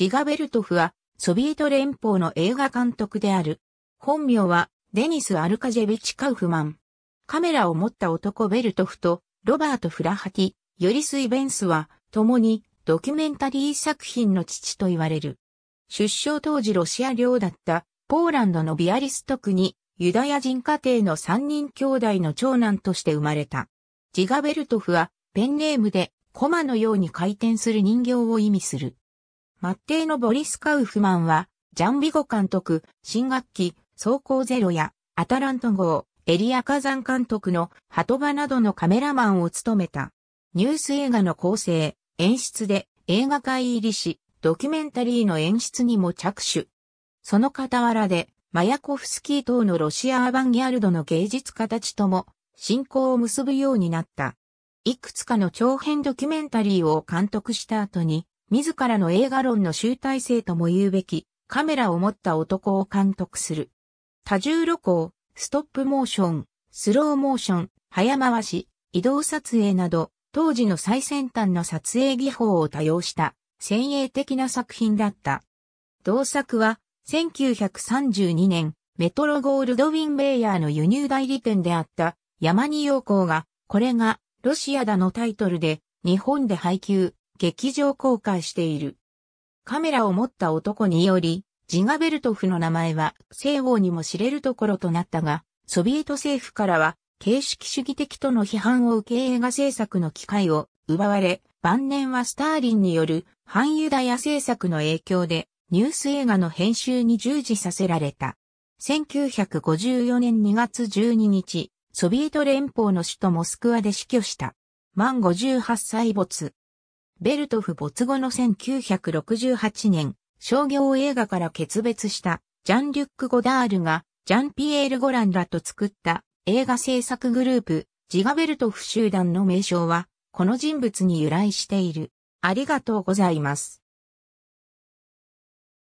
ギガベルトフは、ソビエト連邦の映画監督である。本名は、デニス・アルカジェビチ・カウフマン。カメラを持った男ベルトフと、ロバート・フラハティ、ヨリス・イベンスは、共に、ドキュメンタリー作品の父と言われる。出生当時ロシア領だった、ポーランドのビアリストクに、ユダヤ人家庭の三人兄弟の長男として生まれた。ジガベルトフは、ペンネームで、コマのように回転する人形を意味する。マッテイのボリス・カウフマンは、ジャン・ビゴ監督、新学期、装甲ゼロや、アタラント号、エリア・カザン監督の、波止場などのカメラマンを務めた。ニュース映画の構成、演出で、映画界入りし、ドキュメンタリーの演出にも着手。その傍らで、マヤコフスキー等のロシア・アーバンギャルドの芸術家たちとも、親交を結ぶようになった。いくつかの長編ドキュメンタリーを監督した後に、自らの映画論の集大成とも言うべき、カメラを持った男を監督する。多重露光、ストップモーション、スローモーション、早回し、移動撮影など、当時の最先端の撮影技法を多用した、先鋭的な作品だった。同作は、1932年、メトロゴールドウィン・ベイヤーの輸入代理店であった、山に陽光が、これが、ロシアだのタイトルで、日本で配給、劇場公開している。カメラを持った男により、ジガベルトフの名前は、西欧にも知れるところとなったが、ソビエト政府からは、形式主義的との批判を受け映画制作の機会を奪われ、晩年はスターリンによる、反ユダヤ政策の影響で、ニュース映画の編集に従事させられた。1954年2月12日、ソビエト連邦の首都モスクワで死去した。満58歳没。ベルトフ没後の1968年、商業映画から決別したジャン・リュック・ゴダールがジャン・ピエール・ゴランらと作った映画制作グループ、ジガベルトフ集団の名称は、この人物に由来している。ありがとうございます。